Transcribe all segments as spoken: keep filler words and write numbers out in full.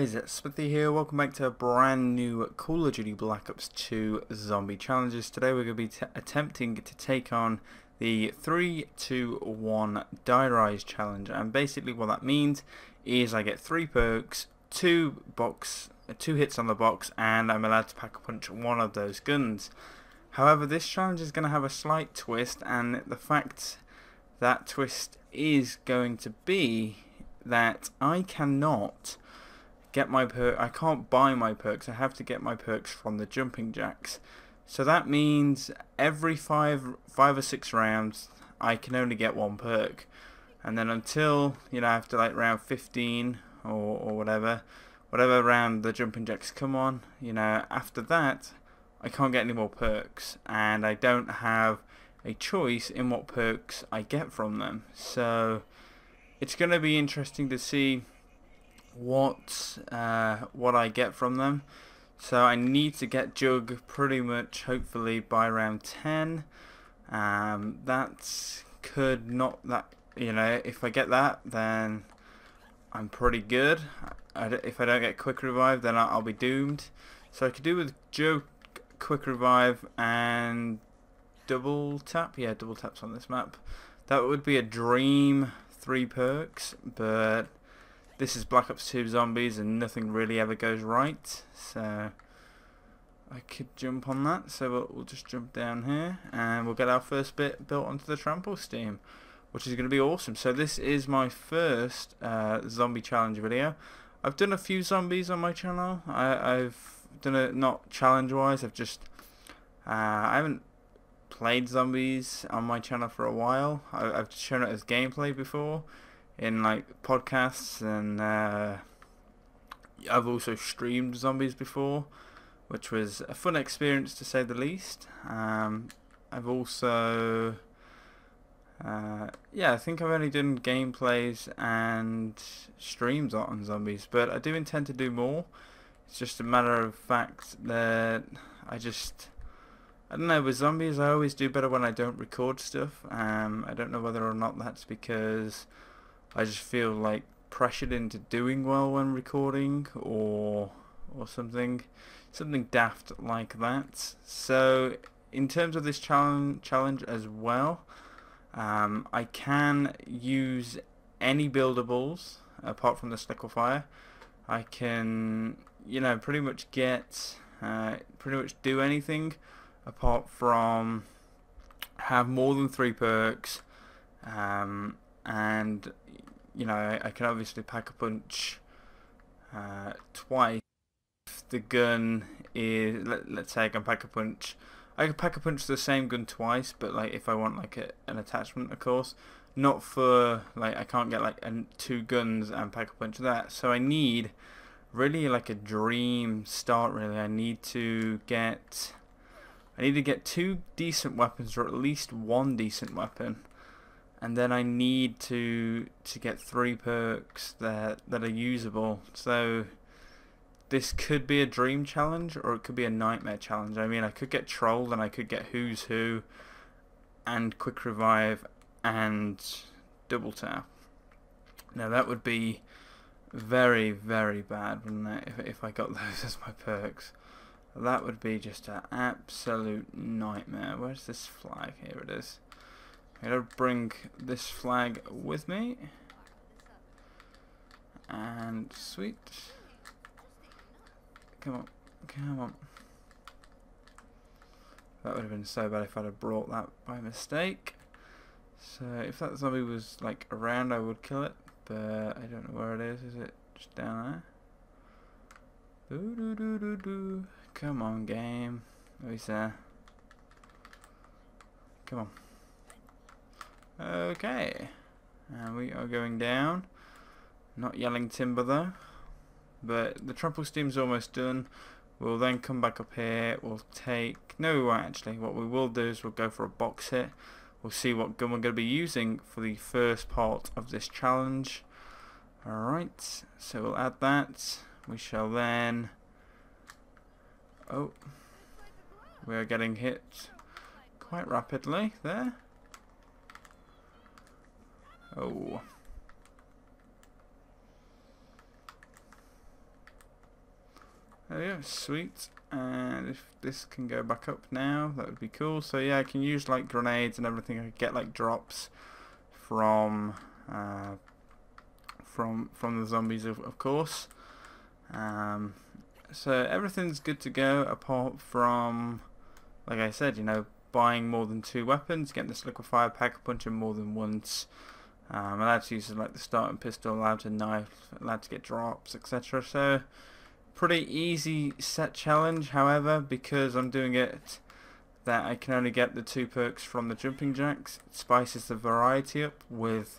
guys, Smithy here, welcome back to a brand new Call of Duty Black Ops two Zombie Challenges. Today we're going to be t attempting to take on the three two one Die Rise Challenge, and basically what that means is I get three perks, two box, two hits on the box, and I'm allowed to pack a punch one of those guns. However, this challenge is going to have a slight twist, and the fact that twist is going to be that I cannot get my perk, I can't buy my perks, I have to get my perks from the jumping jacks. So that means every five five or six rounds I can only get one perk, and then until, you know, after like round fifteen or, or whatever whatever round the jumping jacks come on, you know, after that I can't get any more perks, and I don't have a choice in what perks I get from them. So it's going to be interesting to see what uh, what I get from them. So I need to get Jug pretty much, hopefully by round ten. Um, that could not that you know if I get that, then I'm pretty good. I, if I don't get quick revive, then I'll be doomed. So I could do with Jug, quick revive, and double tap. Yeah, double taps on this map. That would be a dream. Three perks, but this is Black Ops two Zombies and nothing really ever goes right, so I could jump on that. So we'll, we'll just jump down here and we'll get our first bit built onto the trample steam, which is going to be awesome. So this is my first uh, zombie challenge video. I've done a few zombies on my channel. I, I've done it not challenge wise, I've just uh, I haven't played zombies on my channel for a while. I, I've shown it as gameplay before in like podcasts, and uh, I've also streamed zombies before, which was a fun experience to say the least. um, I've also uh, yeah, I think I've only done gameplays and streams on zombies, but I do intend to do more. It's just a matter of fact that I just I don't know, with zombies I always do better when I don't record stuff. Um, I don't know whether or not that's because I just feel like pressured into doing well when recording, or or something something daft like that. So in terms of this challenge challenge as well, um, I can use any buildables apart from the Snickle Fire. I can, you know, pretty much get uh, pretty much do anything apart from have more than three perks, um, and you know I, I can obviously pack a punch uh, twice if the gun is, let, let's say I can pack a punch I can pack a punch the same gun twice, but like if I want like a, an attachment, of course, not for like I can't get like an, two guns and pack a punch that. So I need really like a dream start really I need to get I need to get two decent weapons, or at least one decent weapon, and then I need to to get three perks that that are usable. So this could be a dream challenge, or it could be a nightmare challenge. I mean, I could get trolled, and I could get Who's Who, and quick revive, and double tap. Now that would be very, very bad, wouldn't it? If if I got those as my perks. That would be just an absolute nightmare. Where's this flag? Here it is. I'm going to bring this flag with me. And sweet. Come on. Come on. That would have been so bad if I'd have brought that by mistake. So if that zombie was like around, I would kill it. But I don't know where it is. Is it just down there? Doo doo doo doo doo. Come on, game. Who's there? Come on. Okay. And we are going down. Not yelling timber though. But the trample steam's almost done. We'll then come back up here. We'll take... No, we won't actually. What we will do is we'll go for a box hit. We'll see what gun we're going to be using for the first part of this challenge. Alright. So we'll add that. We shall then... Oh, we're getting hit quite rapidly there. Oh. There we go, sweet. And if this can go back up now, that would be cool. So yeah, I can use like grenades and everything. I can get like drops from uh, from from the zombies, of, of course. Um, so everything's good to go apart from, like I said, you know, buying more than two weapons, getting the Snickle Fire, pack a punch more than once. Um, allowed to use like the starting pistol, allowed to knife, allowed to get drops, et cetera. So pretty easy set challenge. However, because I'm doing it that I can only get the two perks from the jumping jacks, it spices the variety up with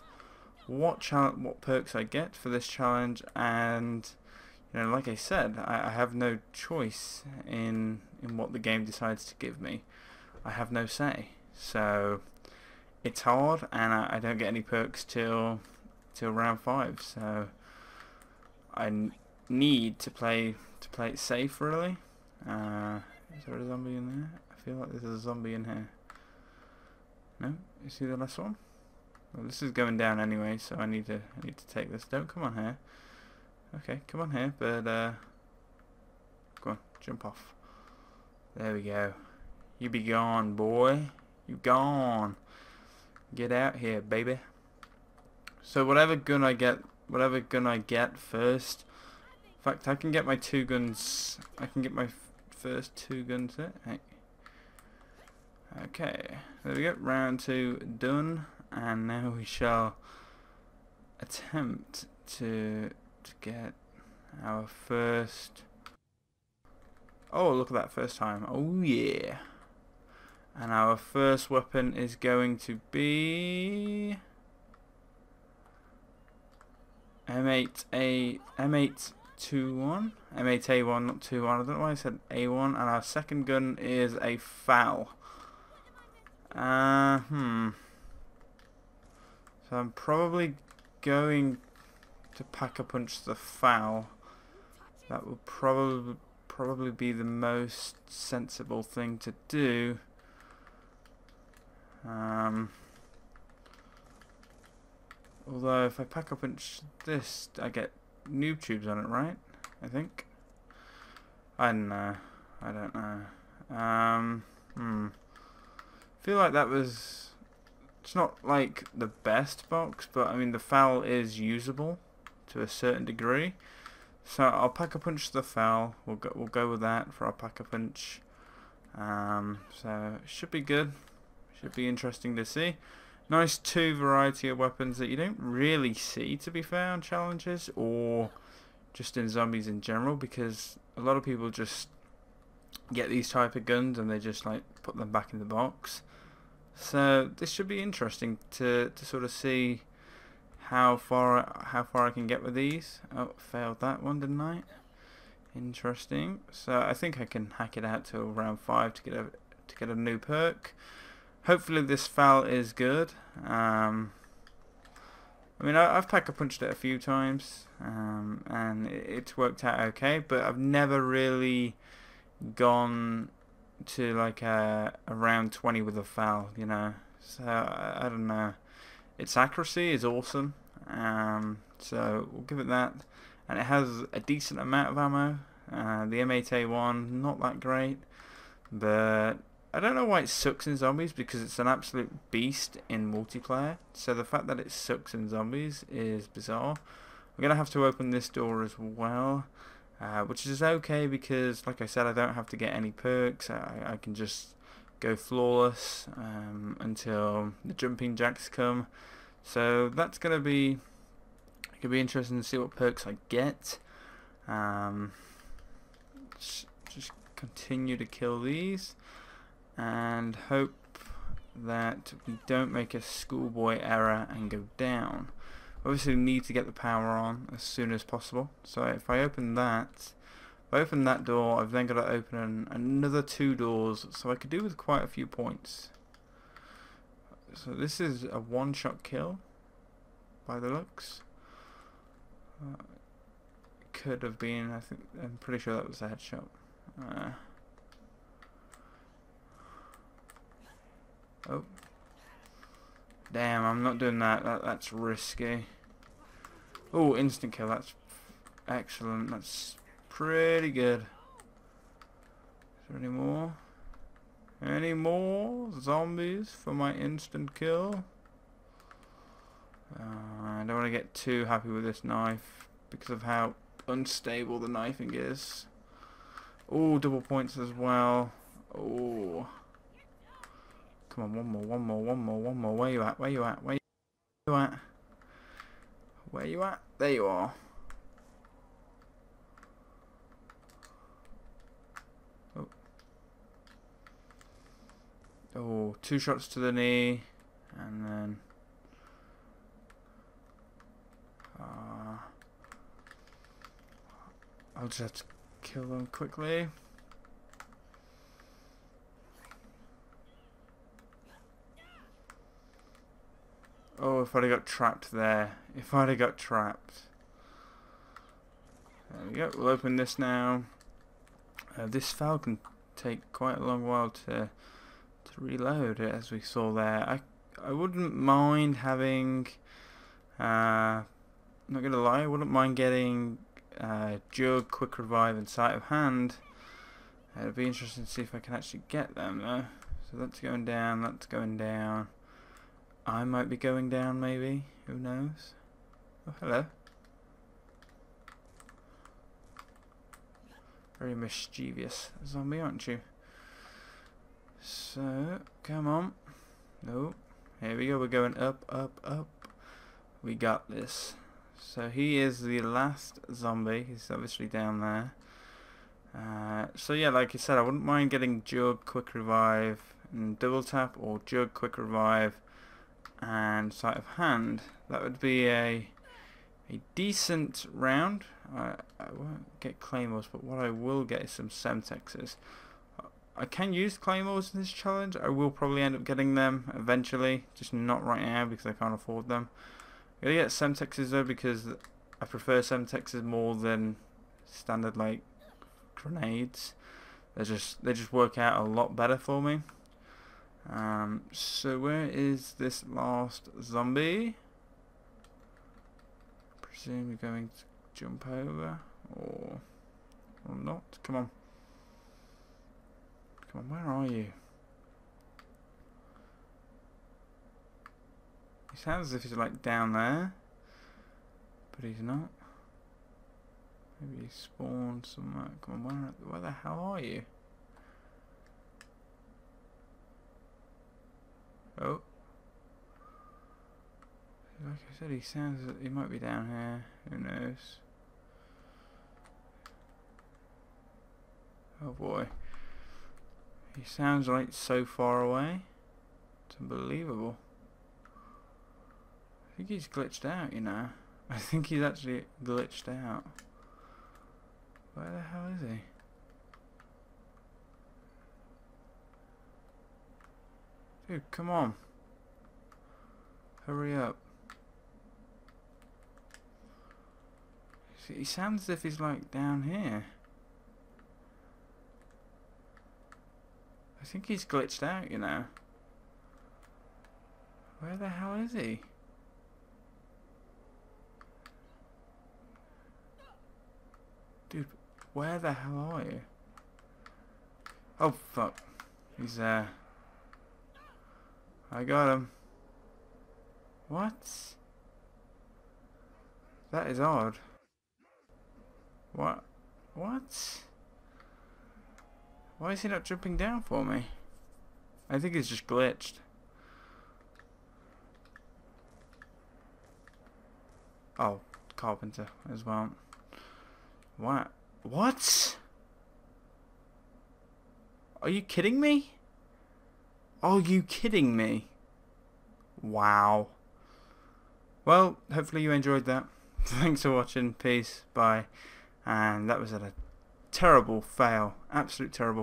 what challenge, what perks I get for this challenge. And you know, like I said, I, I have no choice in in what the game decides to give me. I have no say. So it's hard, and I, I don't get any perks till till round five. So I need to play to play it safe, really. Uh, is there a zombie in there? I feel like there's a zombie in here. No, you see the last one? Well, this is going down anyway, so I need to I need to take this. Don't come on here. Okay, come on here, but uh, go on, jump off. There we go. You be gone, boy. You gone. Get out here, baby. So whatever gun I get, whatever gun I get first. In fact, I can get my two guns. I can get my f first two guns there. Hey. Okay, there we go. Round two done, and now we shall attempt to to get our first. Oh, look at that, first time. Oh yeah. And our first weapon is going to be M eight A one, M eight A one, not two one. I don't know why I said A one. And our second gun is a foul. Uh, hmm. So I'm probably going to pack a punch the foul. That will probably probably be the most sensible thing to do. Um, although if I pack a punch this, I get noob tubes on it, right? I think. I don't know. I don't know. Um, hmm. Feel like that was. It's not like the best box, but I mean the foul is usable to a certain degree. So I'll pack a punch the foul. We'll go. We'll go with that for our pack a punch. Um, so it should be good. Should be interesting to see. Nice two variety of weapons that you don't really see, to be fair, on challenges or just in zombies in general, because a lot of people just get these type of guns and they just like put them back in the box. So this should be interesting to to sort of see how far how far I can get with these. Oh, failed that one, didn't I? Interesting. So I think I can hack it out till round five to get a to get a new perk. Hopefully this foul is good. Um, I mean, I, I've pack-a-punched it a few times, um, and it, it's worked out okay. But I've never really gone to like a, a round twenty with a foul, you know. So I, I don't know. Its accuracy is awesome, um, so we'll give it that. And it has a decent amount of ammo. Uh, the M eight A one, not that great, but I don't know why it sucks in zombies, because it's an absolute beast in multiplayer. So the fact that it sucks in zombies is bizarre. I'm going to have to open this door as well, uh, which is okay because, like I said, I don't have to get any perks. I, I can just go flawless um, until the jumping jacks come. So that's going to be, it could be interesting to see what perks I get. Um, just continue to kill these. And hope that we don't make a schoolboy error and go down. Obviously we need to get the power on as soon as possible. So if I open that, if I open that door, I've then got to open another two doors, so I could do with quite a few points. So this is a one shot kill by the looks. Uh, could have been, I think, I'm pretty sure that was a headshot. Uh, Oh, damn! I'm not doing that. that that's risky. Oh, instant kill. That's excellent. That's pretty good. Is there any more? Any more zombies for my instant kill? Uh, I don't want to get too happy with this knife because of how unstable the knifing is. Oh, double points as well. Oh, come on, one more, one more, one more, one more. Where you at? Where you at? Where you at? Where you at? There you are. Oh, oh, two shots to the knee, and then. Uh, I'll just have to kill them quickly. Oh, if I'd have got trapped there. If I'd have got trapped. There we go. We'll open this now. Uh, this foul can take quite a long while to to reload it, as we saw there. I I wouldn't mind having. Uh, Not gonna lie, I wouldn't mind getting uh, jug, quick revive, and sleight of hand. Uh, it'd be interesting to see if I can actually get them though. So that's going down, that's going down. I might be going down, maybe. Who knows? Oh, hello. Very mischievous zombie, aren't you? So come on. Nope. Oh, here we go. We're going up, up, up. We got this. So he is the last zombie. He's obviously down there. Uh, so yeah, like you said, I wouldn't mind getting jug, quick revive, and double tap, or jug, quick revive, and sleight of hand. That would be a a decent round. I, I won't get claymores, but what I will get is some semtexes. I can use claymores in this challenge. I will probably end up getting them eventually, just not right now because I can't afford them. I'm gonna get semtexes though, because I prefer semtexes more than standard like grenades. They just they just work out a lot better for me. Um, so where is this last zombie? I presume you're going to jump over or or not. Come on, come on. Where are you? He sounds as if he's like down there, but he's not. Maybe he spawned somewhere. Come on, where, where the hell are you? Oh, like I said, he sounds as if he might be down here. Who knows? Oh boy, he sounds like so far away. It's unbelievable. I think he's glitched out, you know. I think he's actually glitched out. Where the hell is he? Dude, come on. Hurry up. See, he sounds as if he's like down here. I think he's glitched out, you know. Where the hell is he? Dude, where the hell are you? Oh fuck, he's there. I got him. What? That is odd. What? What? Why is he not jumping down for me? I think he's just glitched. Oh, Carpenter as well. What? What? Are you kidding me? Are you kidding me? Wow. Well, hopefully you enjoyed that. Thanks for watching. Peace. Bye. And that was a terrible fail. Absolute terrible fail.